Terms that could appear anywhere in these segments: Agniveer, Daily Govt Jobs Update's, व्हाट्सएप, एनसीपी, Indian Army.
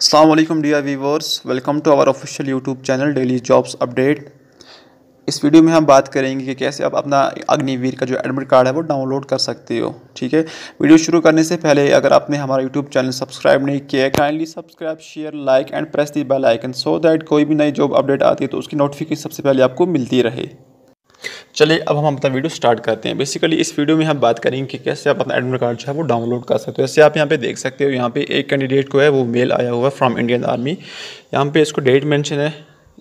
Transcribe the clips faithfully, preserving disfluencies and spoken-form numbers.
अस्सलाम वालेकुम dear viewers, welcome to our official YouTube channel daily jobs update. इस video में हम बात करेंगे कि कैसे आप अपना अग्निवीर का जो एडमिट कार्ड है वो डाउनलोड कर सकते हो। ठीक है, वीडियो शुरू करने से पहले अगर आपने हमारा यूट्यूब चैनल सब्सक्राइब नहीं किया है, kindly subscribe, share, like and press the bell icon so that कोई भी नई जॉब अपडेट आती है तो उसकी नोटिफिकेशन सबसे पहले आपको मिलती रहे। चलिए अब हम अपना वीडियो स्टार्ट करते हैं। बेसिकली इस वीडियो में हम बात करेंगे कि कैसे आप अपना एडमिट कार्ड जो है वो डाउनलोड कर सकते हो। जैसे आप यहाँ पे देख सकते हो, यहाँ पे एक कैंडिडेट को है वो मेल आया हुआ है फ्रॉम इंडियन आर्मी। यहाँ पे इसको डेट मेंशन है,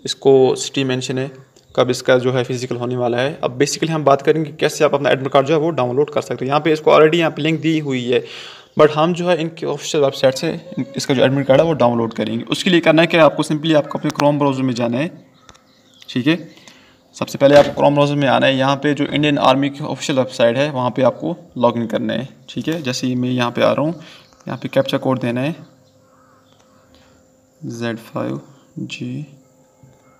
इसको सिटी मेंशन है, कब इसका जो है फिजिकल होने वाला है। अब बेसिकली हम बात करेंगे कैसे आप अपना एडमिट कार्ड जो है वो डाउनलोड कर सकते हो। यहाँ पर इसको ऑलरेडी यहाँ पर लिंक दी हुई है, बट हम जो है इनके ऑफिशियल वेबसाइट से इसका जो एडमिट कार्ड है वो डाउनलोड करेंगे। उसके लिए करना है कि आपको सिंपली आपको अपने क्रोम ब्राउज़र में जाना है। ठीक है, सबसे पहले आपको क्रोम ब्राउज़र में आना है। यहाँ पे जो इंडियन आर्मी की ऑफिशियल वेबसाइट है वहाँ पे आपको लॉगिन करना है। ठीक है, जैसे ही मैं यहाँ पे आ रहा हूँ, यहाँ पे कैप्चा कोड देना है Z five G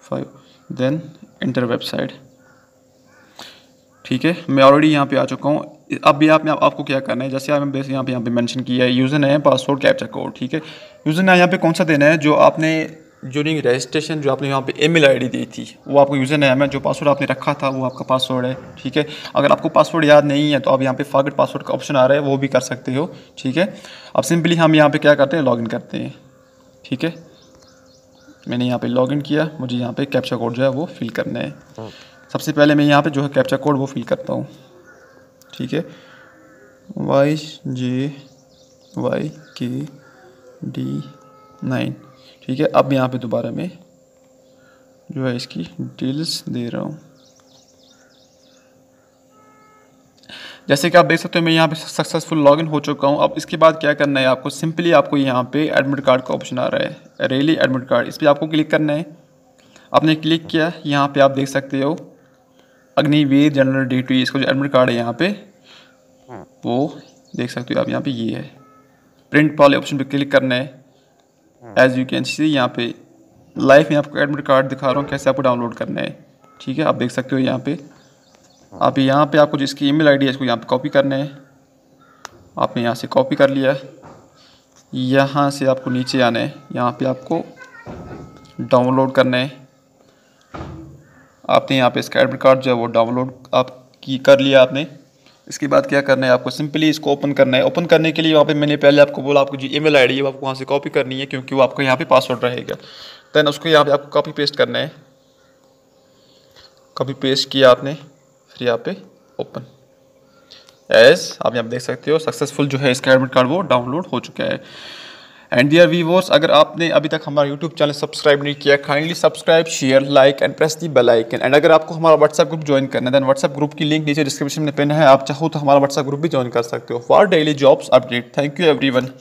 five, then enter website. ठीक है, मैं ऑलरेडी यहाँ पे आ चुका हूँ। अब भी आप आपको क्या करना है, जैसे आप यहाँ पे यहाँ पे मेंशन किया है user name, password, captcha code. ठीक है, यूज़र नेम यहाँ पे कौन सा देना है, जो आपने ड्यूरिंग रजिस्ट्रेशन जो आपने यहाँ पे ईमेल आईडी दी थी वो आपको यूज़र नेम है, जो पासवर्ड आपने रखा था वो आपका पासवर्ड है। ठीक है, अगर आपको पासवर्ड याद नहीं है तो आप यहाँ पे फॉरगेट पासवर्ड का ऑप्शन आ रहा है, वो भी कर सकते हो। ठीक है, अब सिंपली हम यहाँ पे क्या करते हैं, लॉगिन करते हैं। ठीक है, मैंने यहाँ पर लॉगिन किया, मुझे यहाँ पर कैप्चा कोड जो है वो फिल करना है। सबसे पहले मैं यहाँ पर जो है कैप्चा कोड वो फिल करता हूँ। ठीक है, Y J Y K D nine. ठीक है, अब यहाँ पे दोबारा मैं जो है इसकी डिटेल्स दे रहा हूँ। जैसे कि आप देख सकते हो मैं यहाँ पे सक्सेसफुल लॉगिन हो चुका हूँ। अब इसके बाद क्या करना है, आपको सिंपली आपको यहाँ पे एडमिट कार्ड का ऑप्शन आ रहा है, रेली एडमिट कार्ड, इस पर आपको क्लिक करना है। आपने क्लिक किया, यहाँ पे आप देख सकते हो अग्निवीर जनरल डी टू, इसको जो एडमिट कार्ड है यहाँ पे वो देख सकते हो आप। यहाँ पे ये है प्रिंट वाले ऑप्शन पे क्लिक करना है। एज यू कैन सी यहाँ पे लाइव में आपको एडमिट कार्ड दिखा रहा हूँ कैसे आपको डाउनलोड करना है। ठीक है, आप देख सकते हो यहाँ पे, आप यहाँ पे आपको जिसकी ईमेल आईडी है इसको यहाँ पे कॉपी करना है। आपने यहाँ से कॉपी कर लिया, यहाँ से आपको नीचे आना है, यहाँ पे आपको डाउनलोड करना है। आपने यहाँ पे इसका एडमिट कार्ड जो है वो डाउनलोड आप की कर लिया आपने। इसके बाद क्या करना है, आपको सिंपली इसको ओपन करना है। ओपन करने के लिए वहाँ पे मैंने पहले आपको बोला आपको जो ईमेल आईडी है वो आपको वहाँ से कॉपी करनी है, क्योंकि वो आपको यहाँ पे पासवर्ड रहेगा। दैन उसको यहाँ पे आपको कॉपी पेस्ट करना है। कॉपी पेस्ट किया आपने, फिर यहाँ पे ओपन एज, आप यहाँ पे देख सकते हो सक्सेसफुल जो है इसका एडमिट कार्ड वो डाउनलोड हो चुका है। एंड डियर व्यूअर्स, अगर आपने अभी तक हमारा यूट्यूब चैनल सब्सक्राइब नहीं किया, kindly subscribe, share, like and press the bell icon. And अगर आपको हमारा व्हाट्सएप ग्रुप ज्वाइन करना है दैन व्हाट्सएप ग्रुप की लिंक नीचे डिस्क्रिप्शन में पिन है, आप चाहो तो हमारा व्हाट्सएप ग्रुप भी ज्वाइन कर सकते हो for daily jobs update. Thank you everyone.